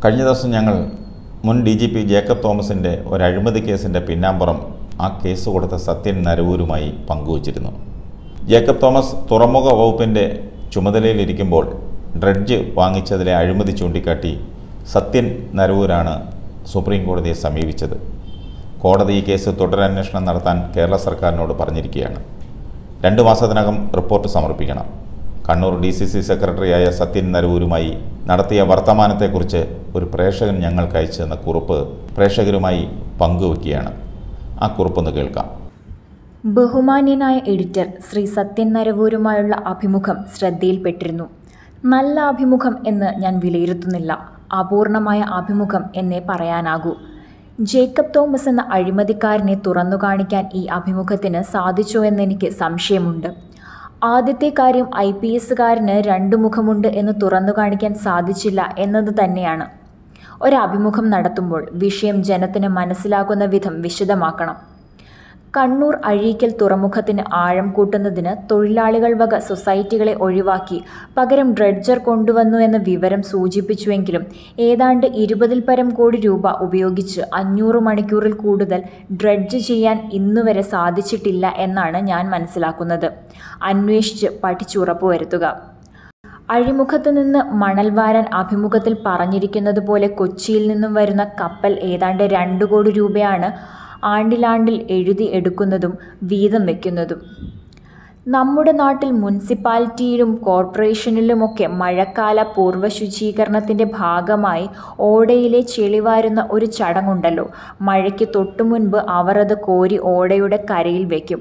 കഴിഞ്ഞ ദിവസം ഞങ്ങൾ മുൻ ഡിജിപി ജേക്കബ് തോമസിന്റെ ഒരു അഴിമതി കേസിന്റെ പിന്നാമ്പുറം ആ കേസ് കൊടുത്ത സത്യൻ നരവൂരുമായി പങ്കുവച്ചിരുന്നു. ജേക്കബ് തോമസ് തുറമുഖ വകുപ്പിന്റെ ചുമതലയിലിരിക്കുമ്പോൾ ഡ്രഡ്ജ് വാങ്ങിച്ചതിലെ അഴിമതി ചൂണ്ടിക്കാട്ടി സത്യൻ നരവൂരാണ് സുപ്രീം കോടതിയെ സമീപിച്ചത്. കോടതി ഈ കേസ് തുടരന്വേഷണം നടത്താൻ കേരള സർക്കാരിനോട് പറഞ്ഞിരിക്കുകയാണ്. 2 മാസത്തിനകം റിപ്പോർട്ട് സമർപ്പിക്കണം. കണ്ണൂർ DCC സെക്രട്ടറിയായ സത്യൻ നരവൂരുമായി നടത്തിയ വർത്തമാനത്തെക്കുറിച്ച് ഒരു പ്രേക്ഷകൻ ഞങ്ങൾക്ക് അയച്ചു തന്ന കുറിപ്പ് പ്രേക്ഷകരുമായി പങ്കുവയ്ക്കുകയാണ്. ആ കുറിപ്പൊന്ന് കേൾക്കാം. ബഹുമാന്യനായ എഡിറ്റർ ശ്രീ സത്യൻ നരവൂരുമായുള്ള അഭിമുഖം ശ്രദ്ധയിൽപ്പെട്ടിരുന്നു. നല്ല അഭിമുഖം എന്ന് ഞാൻ വിലയിരുത്തുന്നില്ല, അപൂർണമായ അഭിമുഖം എന്നേ പറയാനാകൂ. ജേക്കബ് തോമസ് എന്ന അഴിമതിക്കാരനെ തുറന്നു കാണിക്കാൻ ഈ അഭിമുഖത്തിന് സാധിച്ചോ എന്നെനിക്ക് സംശയമുണ്ട്. ആദ്യത്തെ കാര്യം IPSകാരന് 2 മുഖമുണ്ട് എന്ന് തുറന്നു കാണിക്കാൻ സാധിച്ചില്ല എന്നത് തന്നെയാണ്. ഒരഭിമുഖം നടത്തുമ്പോൾ വിഷയം ജനത്തിന് മനസ്സിലാകുന്ന വിധം വിശദമാക്കണം. കണ്ണൂർ അഴീക്കൽ തുറമുഖത്തിന് ആഴം കൂട്ടുന്നതിന് തൊഴിലാളികൾ വക സൊസൈറ്റികളെ ഒഴിവാക്കി പകരം ഡ്രഡ്ജർ കൊണ്ടുവന്നു എന്ന വിവരം സൂചിപ്പിച്ചുവെങ്കിലും ഏതാണ്ട് 20-ൽ പരം കോടി രൂപ ഉപയോഗിച്ച് 500 മണിക്കൂറിൽ കൂടുതൽ ഡ്രഡ്ജ് ചെയ്യാൻ ഇന്നുവരെ സാധിച്ചിട്ടില്ല എന്നാണ് ഞാൻ മനസ്സിലാക്കുന്നത്. അന്വേഷിച്ച് പഠിച്ചുറപ്പുവരുത്തുക. അഴിമുഖത്ത് നിന്ന് മണൽ വാരാൻ അഭിമുഖത്തിൽ പറഞ്ഞിരിക്കുന്നത് പോലെ കൊച്ചിയിൽ നിന്നും വരുന്ന കപ്പൽ ഏതാണ്ട് 2 കോടി രൂപയാണ് ആണ്ടിലാണ്ടിൽ എഴുതി എടുക്കുന്നതും വീതം വയ്ക്കുന്നതും. നമ്മുടെ നാട്ടിൽ മുനിസിപ്പാലിറ്റിയിലും കോർപ്പറേഷനിലുമൊക്കെ മഴക്കാല പൂർവ്വശുചീകരണത്തിൻ്റെ ഭാഗമായി ഓടയിലെ ചെളിവാരുന്ന ഒരു ചടങ്ങുണ്ടല്ലോ. മഴയ്ക്ക് തൊട്ടുമുൻപ് അവർ അത് കോരി ഓടയുടെ കരയിൽ വയ്ക്കും.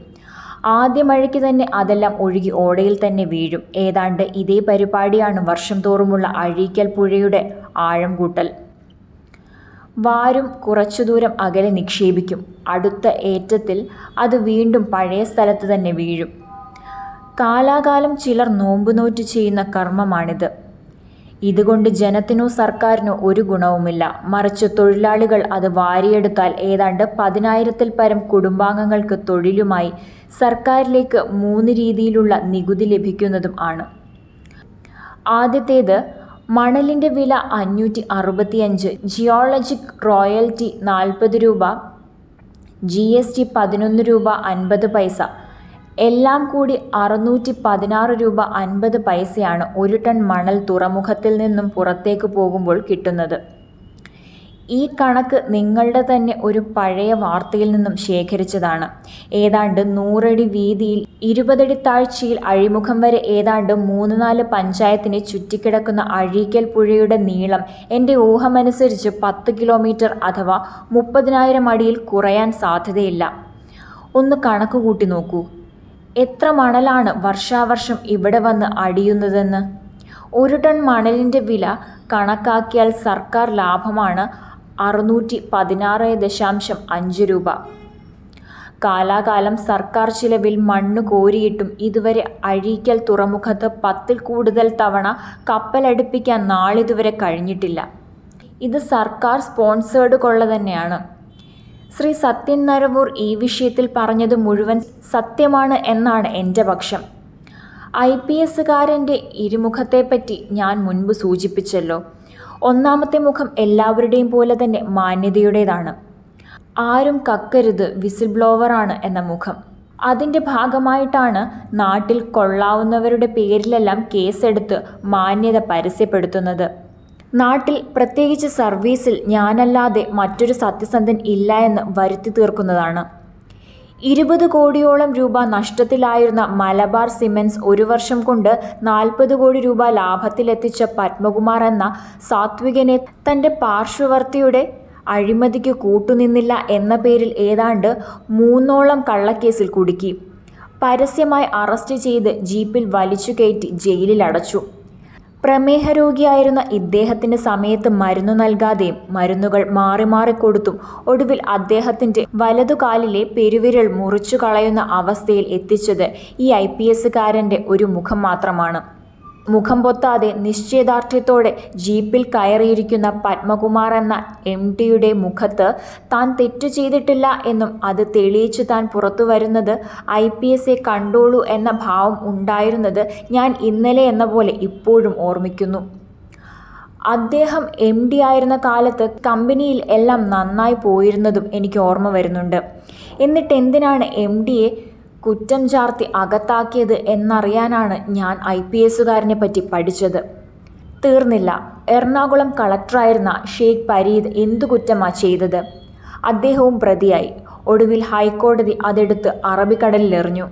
ആദ്യ മഴയ്ക്ക് തന്നെ അതെല്ലാം ഒഴുകി ഓടയിൽ തന്നെ വീഴും. ഏതാണ്ട് ഇതേ പരിപാടിയാണ് വർഷം തോറുമുള്ള അഴീക്കൽ പുഴയുടെ ആഴം കൂട്ടൽ. വാരും കുറച്ചു ദൂരം അകലെ നിക്ഷേപിക്കും. അടുത്ത ഏറ്റത്തിൽ അത് വീണ്ടും പഴയ സ്ഥലത്ത് തന്നെ വീഴും. കാലാകാലം ചിലർ നോമ്പുനോറ്റ് ചെയ്യുന്ന കർമ്മമാണിത്. ഇതുകൊണ്ട് ജനത്തിനോ സർക്കാരിനോ ഒരു ഗുണവുമില്ല. മറിച്ച് തൊഴിലാളികൾ അത് വാരിയെടുത്താൽ ഏതാണ്ട് 10,000-ൽ പരം കുടുംബാംഗങ്ങൾക്ക് തൊഴിലുമായി സർക്കാരിലേക്ക് 3 രീതിയിലുള്ള നികുതി ലഭിക്കുന്നതും ആണ്. ആദ്യത്തേത് മണലിൻ്റെ വില 565, ജിയോളജിക് റോയൽറ്റി 40 രൂപ, GST 11.50 രൂപ, എല്ലാം കൂടി 616.50 രൂപ ഒരു ടൺ മണൽ തുറമുഖത്തിൽ നിന്നും പുറത്തേക്ക് പോകുമ്പോൾ കിട്ടുന്നത്. ഈ കണക്ക് നിങ്ങളുടെ തന്നെ ഒരു പഴയ വാർത്തയിൽ നിന്നും ശേഖരിച്ചതാണ്. ഏതാണ്ട് 100 അടി വീതിയിൽ 20 അടി താഴ്ചയിൽ അഴിമുഖം വരെ ഏതാണ്ട് 3-4 പഞ്ചായത്തിനെ ചുറ്റിക്കിടക്കുന്ന അഴീക്കൽ പുഴയുടെ നീളം എൻ്റെ ഊഹമനുസരിച്ച് 10 കിലോമീറ്റർ അഥവാ 30,000 അടിയിൽ കുറയാൻ സാധ്യതയില്ല. ഒന്ന് കണക്ക് കൂട്ടി നോക്കൂ, എത്ര മണലാണ് വർഷാവർഷം ഇവിടെ വന്ന് അടിയുന്നതെന്ന്. 1 ടൺ മണലിൻ്റെ വില കണക്കാക്കിയാൽ സർക്കാർ ലാഭമാണ് 616.5 രൂപ. കാലാകാലം സർക്കാർ ചിലവിൽ മണ്ണ് കോരിയിട്ടും ഇതുവരെ അഴീക്കൽ തുറമുഖത്ത് 10-ൽ കൂടുതൽ തവണ കപ്പലടുപ്പിക്കാൻ നാളിതുവരെ കഴിഞ്ഞിട്ടില്ല. ഇത് സർക്കാർ സ്പോൺസേർഡ് കൊള്ള തന്നെയാണ്. ശ്രീ സത്യൻ നരവൂർ ഈ വിഷയത്തിൽ പറഞ്ഞത് മുഴുവൻ സത്യമാണ് എന്നാണ് എൻ്റെ പക്ഷം. IPSകാരൻ്റെ ഇരുമുഖത്തെപ്പറ്റി ഞാൻ മുൻപ് സൂചിപ്പിച്ചല്ലോ. ഒന്നാമത്തെ മുഖം എല്ലാവരുടെയും പോലെ തന്നെ മാന്യതയുടേതാണ്. ആരും കക്കരുത്, വിസിൽ ബ്ലോവറാണ് എന്ന മുഖം. അതിൻ്റെ ഭാഗമായിട്ടാണ് നാട്ടിൽ കൊള്ളാവുന്നവരുടെ പേരിലെല്ലാം കേസെടുത്ത് മാന്യത പരസ്യപ്പെടുത്തുന്നത്. നാട്ടിൽ പ്രത്യേകിച്ച് സർവീസിൽ ഞാനല്ലാതെ മറ്റൊരു സത്യസന്ധൻ ഇല്ല എന്ന് വരുത്തി തീർക്കുന്നതാണ്. 20 കോടിയോളം രൂപ നഷ്ടത്തിലായിരുന്ന മലബാർ സിമൻസ് 1 വർഷം കൊണ്ട് 40 കോടി രൂപ ലാഭത്തിലെത്തിച്ച പത്മകുമാർ എന്ന സാത്വികനെ തൻ്റെ പാർശ്വവർത്തിയുടെ അഴിമതിക്ക് കൂട്ടുനിന്നില്ല എന്ന പേരിൽ ഏതാണ്ട് 3ഓളം കള്ളക്കേസിൽ കുടുക്കി. പരസ്യമായി അറസ്റ്റ് ചെയ്ത് ജീപ്പിൽ വലിച്ചു കയറ്റി ജയിലിലടച്ചു. പ്രമേഹ രോഗിയായിരുന്ന ഇദ്ദേഹത്തിൻ്റെ സമയത്ത് മരുന്നു നൽകാതെയും മരുന്നുകൾ മാറി മാറിക്കൊടുത്തും ഒടുവിൽ അദ്ദേഹത്തിൻ്റെ വലതുകാലിലെ പെരുവിരൽ മുറിച്ചു കളയുന്ന അവസ്ഥയിൽ എത്തിച്ചത് ഈ IPSകാരൻ്റെ ഒരു മുഖം മാത്രമാണ്. മുഖം പൊത്താതെ നിശ്ചയദാർഢ്യത്തോടെ ജീപ്പിൽ കയറിയിരിക്കുന്ന പത്മകുമാർ എന്ന MDയുടെ മുഖത്ത് താൻ തെറ്റു ചെയ്തിട്ടില്ല എന്നും അത് തെളിയിച്ച് താൻ പുറത്തു വരുന്നത് IPSയെ കണ്ടോളൂ എന്ന ഭാവം ഉണ്ടായിരുന്നത് ഞാൻ ഇന്നലെ എന്ന പോലെ ഇപ്പോഴും ഓർമ്മിക്കുന്നു. അദ്ദേഹം എം ഡി ആയിരുന്ന കാലത്ത് കമ്പനിയിൽ എല്ലാം നന്നായി പോയിരുന്നതും എനിക്ക് ഓർമ്മ വരുന്നുണ്ട്. എന്നിട്ട് എന്തിനാണ് എം ഡിയെ കുറ്റം ചാർത്തി അകത്താക്കിയത് എന്നറിയാനാണ് ഞാൻ IPSകാരനെ പറ്റി പഠിച്ചത്. തീർന്നില്ല, എറണാകുളം കളക്ടറായിരുന്ന ഷെയ്ഖ് പരീദ് എന്തു കുറ്റമാണ് ചെയ്തത്? അദ്ദേഹവും പ്രതിയായി. ഒടുവിൽ ഹൈക്കോടതി അതെടുത്ത് അറബിക്കടലിലെറിഞ്ഞു.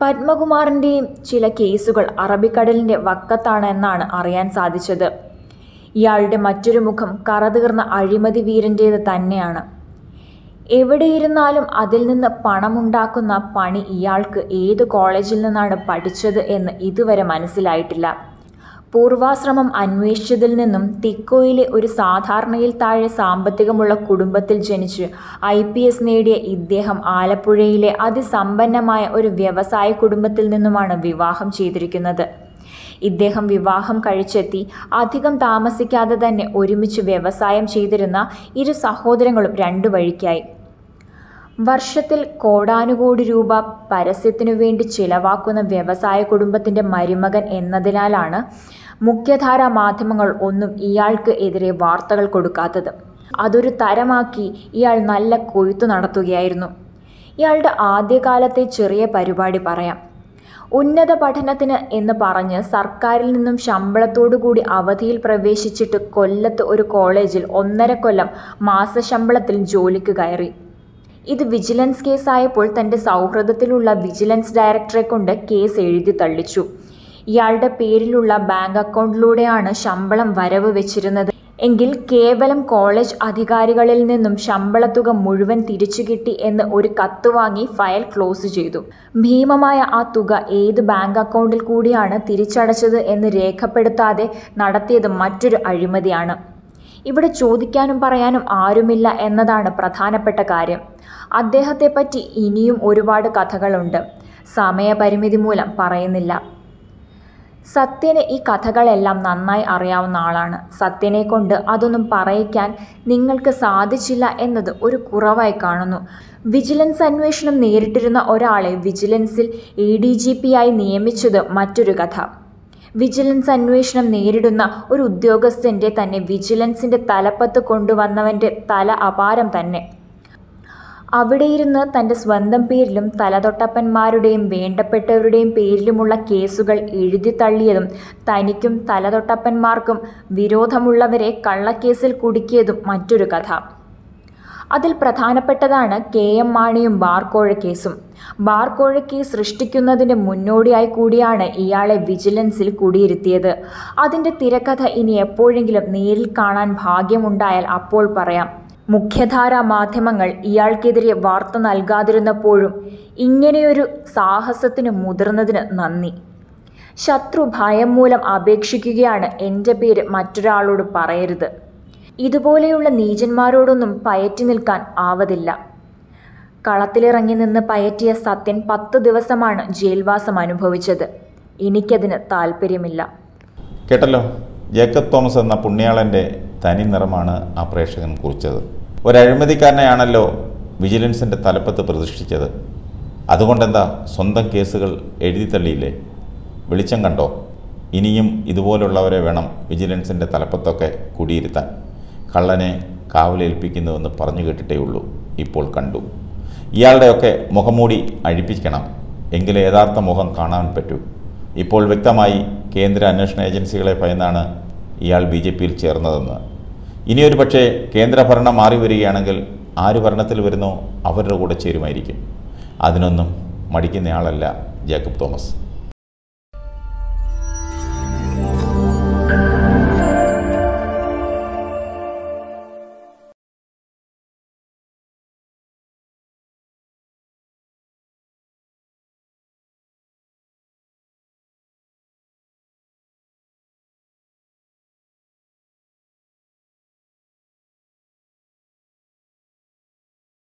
പത്മകുമാറിൻ്റെയും ചില കേസുകൾ അറബിക്കടലിൻ്റെ വക്കത്താണ് എന്നാണ് അറിയാൻ സാധിച്ചത്. ഇയാളുടെ മറ്റൊരു മുഖം കറതീർന്ന അഴിമതി വീരൻ്റേത് തന്നെയാണ്. എവിടെയിരുന്നാലും അതിൽ നിന്ന് പണമുണ്ടാക്കുന്ന പണി ഇയാൾക്ക് ഏത് കോളേജിൽ നിന്നാണ് പഠിച്ചത് എന്ന് ഇതുവരെ മനസ്സിലായിട്ടില്ല. പൂർവാശ്രമം അന്വേഷിച്ചതിൽ നിന്നും തിക്കോയിലെ ഒരു സാധാരണയിൽ താഴെ സാമ്പത്തികമുള്ള കുടുംബത്തിൽ ജനിച്ച് IPS നേടിയ ഇദ്ദേഹം ആലപ്പുഴയിലെ അതിസമ്പന്നമായ ഒരു വ്യവസായ കുടുംബത്തിൽ നിന്നുമാണ് വിവാഹം ചെയ്തിരിക്കുന്നത്. ഇദ്ദേഹം വിവാഹം കഴിച്ചെത്തി അധികം താമസിക്കാതെ തന്നെ ഒരുമിച്ച് വ്യവസായം ചെയ്തിരുന്ന ഇരു സഹോദരങ്ങളും രണ്ടു വഴിക്കായി. വർഷത്തിൽ കോടാനുകോടി രൂപ പരസ്യത്തിനു വേണ്ടി ചിലവാക്കുന്ന വ്യവസായ കുടുംബത്തിൻ്റെ മരുമകൻ എന്നതിനാലാണ് മുഖ്യധാരാ മാധ്യമങ്ങൾ ഒന്നും ഇയാൾക്ക് എതിരെ വാർത്തകൾ കൊടുക്കാത്തത്. അതൊരു തരമാക്കി ഇയാൾ നല്ല കൊയ്ത്തു നടത്തുകയായിരുന്നു. ഇയാളുടെ ആദ്യകാലത്തെ ചെറിയ പരിപാടി പറയാം. ഉന്നത പഠനത്തിന് എന്ന് പറഞ്ഞ് സർക്കാരിൽ നിന്നും ശമ്പളത്തോടുകൂടി അവധിയിൽ പ്രവേശിച്ചിട്ട് കൊല്ലത്ത് ഒരു കോളേജിൽ 1.5 കൊല്ലം മാസശമ്പളത്തിൽ ജോലിക്ക് കയറി. ഇത് വിജിലൻസ് കേസായപ്പോൾ തൻ്റെ സൗഹൃദത്തിലുള്ള വിജിലൻസ് ഡയറക്ടറെ കൊണ്ട് കേസ് എഴുതി തള്ളിച്ചു. ഇയാളുടെ പേരിലുള്ള ബാങ്ക് അക്കൗണ്ടിലൂടെയാണ് ശമ്പളം വരവ് വെച്ചിരുന്നത് എങ്കിൽ കേവലം കോളേജ് അധികാരികളിൽ നിന്നും ശമ്പളത്തുക മുഴുവൻ തിരിച്ചു കിട്ടി എന്ന് ഒരു കത്ത് വാങ്ങി ഫയൽ ക്ലോസ് ചെയ്തു. ഭീമമായ ആ തുക ഏത് ബാങ്ക് അക്കൗണ്ടിൽ കൂടിയാണ് തിരിച്ചടച്ചത് എന്ന് രേഖപ്പെടുത്താതെ നടത്തിയത് മറ്റൊരു അഴിമതിയാണ്. ഇവിടെ ചോദിക്കാനും പറയാനും ആരുമില്ല എന്നതാണ് പ്രധാനപ്പെട്ട കാര്യം. അദ്ദേഹത്തെപ്പറ്റി ഇനിയും ഒരുപാട് കഥകളുണ്ട്, സമയപരിമിതി മൂലം പറയുന്നില്ല. സത്യന് ഈ കഥകളെല്ലാം നന്നായി അറിയാവുന്ന ആളാണ്. സത്യനെ കൊണ്ട് അതൊന്നും പറയിക്കാൻ നിങ്ങൾക്ക് സാധിച്ചില്ല എന്നത് ഒരു കുറവായി കാണുന്നു. വിജിലൻസ് അന്വേഷണം നേരിട്ടിരുന്ന ഒരാളെ വിജിലൻസിൽ ADGP ആയി നിയമിച്ചത് മറ്റൊരു കഥ. വിജിലൻസ് അന്വേഷണം നേരിടുന്ന ഒരു ഉദ്യോഗസ്ഥൻ്റെ തന്നെ വിജിലൻസിൻ്റെ തലപ്പത്ത് കൊണ്ടുവന്നവൻ്റെ തല അപാരം തന്നെ. അവിടെയിരുന്ന് തൻ്റെ സ്വന്തം പേരിലും തലതൊട്ടപ്പന്മാരുടെയും വേണ്ടപ്പെട്ടവരുടെയും പേരിലുമുള്ള കേസുകൾ എഴുതി തള്ളിയതും തനിക്കും തലതൊട്ടപ്പന്മാർക്കും വിരോധമുള്ളവരെ കള്ളക്കേസിൽ കുടുക്കിയതും മറ്റൊരു കഥ. അതിൽ പ്രധാനപ്പെട്ടതാണ് KM മാണിയും ബാർക്കോഴക്കേസും. ബാർക്കോഴക്കേസ് സൃഷ്ടിക്കുന്നതിൻ്റെ മുന്നോടിയായി കൂടിയാണ് ഇയാളെ വിജിലൻസിൽ കുടിയിരുത്തിയത്. അതിൻ്റെ തിരക്കഥ ഇനി എപ്പോഴെങ്കിലും നേരിൽ കാണാൻ ഭാഗ്യമുണ്ടായാൽ അപ്പോൾ പറയാം. മുഖ്യധാരാ മാധ്യമങ്ങൾ ഇയാൾക്കെതിരെ വാർത്ത നൽകാതിരുന്നപ്പോഴും ഇങ്ങനെയൊരു സാഹസത്തിന് മുതിർന്നതിന് നന്ദി. ശത്രു ഭയം മൂലം അപേക്ഷിക്കുകയാണ്, എൻ്റെ പേര് മറ്റൊരാളോട് പറയരുത്. ഇതുപോലെയുള്ള നീചന്മാരോടൊന്നും പയറ്റി നിൽക്കാൻ ആവതില്ല. കളത്തിലിറങ്ങി നിന്ന് പയറ്റിയ സത്യൻ 10 ദിവസമാണ് ജയിൽവാസം അനുഭവിച്ചത്. എനിക്കതിന് താല്പര്യമില്ല. കേട്ടല്ലോ, ജേക്കബ് തോമസ് എന്ന പുണ്യാളൻ്റെ തനി നിറമാണ് ആ പ്രേക്ഷകൻ കുറിച്ചത്. ഒരഴിമതിക്കാരനെയാണല്ലോ വിജിലൻസിൻ്റെ തലപ്പത്ത് പ്രതിഷ്ഠിച്ചത്. അതുകൊണ്ടെന്താ, സ്വന്തം കേസുകൾ എഴുതി തള്ളിയില്ലേ? വെളിച്ചം കണ്ടോ? ഇനിയും ഇതുപോലുള്ളവരെ വേണം വിജിലൻസിൻ്റെ തലപ്പത്തൊക്കെ കുടിയിരുത്താൻ. കള്ളനെ കാവലേൽപ്പിക്കുന്നുവെന്ന് പറഞ്ഞു കേട്ടിട്ടേ ഉള്ളൂ, ഇപ്പോൾ കണ്ടു. ഇയാളുടെയൊക്കെ മുഖംമൂടി അഴിപ്പിക്കണം, എങ്കിലേ യഥാർത്ഥ മുഖം കാണാൻ പറ്റൂ. ഇപ്പോൾ വ്യക്തമായി കേന്ദ്ര അന്വേഷണ ഏജൻസികളെ ഭയന്നാണ് ഇയാൾ BJP യിൽ ചേർന്നതെന്ന്. ഇനിയൊരു പക്ഷേ കേന്ദ്രഭരണം മാറി വരികയാണെങ്കിൽ ആര് ഭരണത്തിൽ വരുന്നോ അവരുടെ കൂടെ ചേരുമായിരിക്കും. അതിനൊന്നും മടിക്കുന്നയാളല്ല ജേക്കബ് തോമസ്.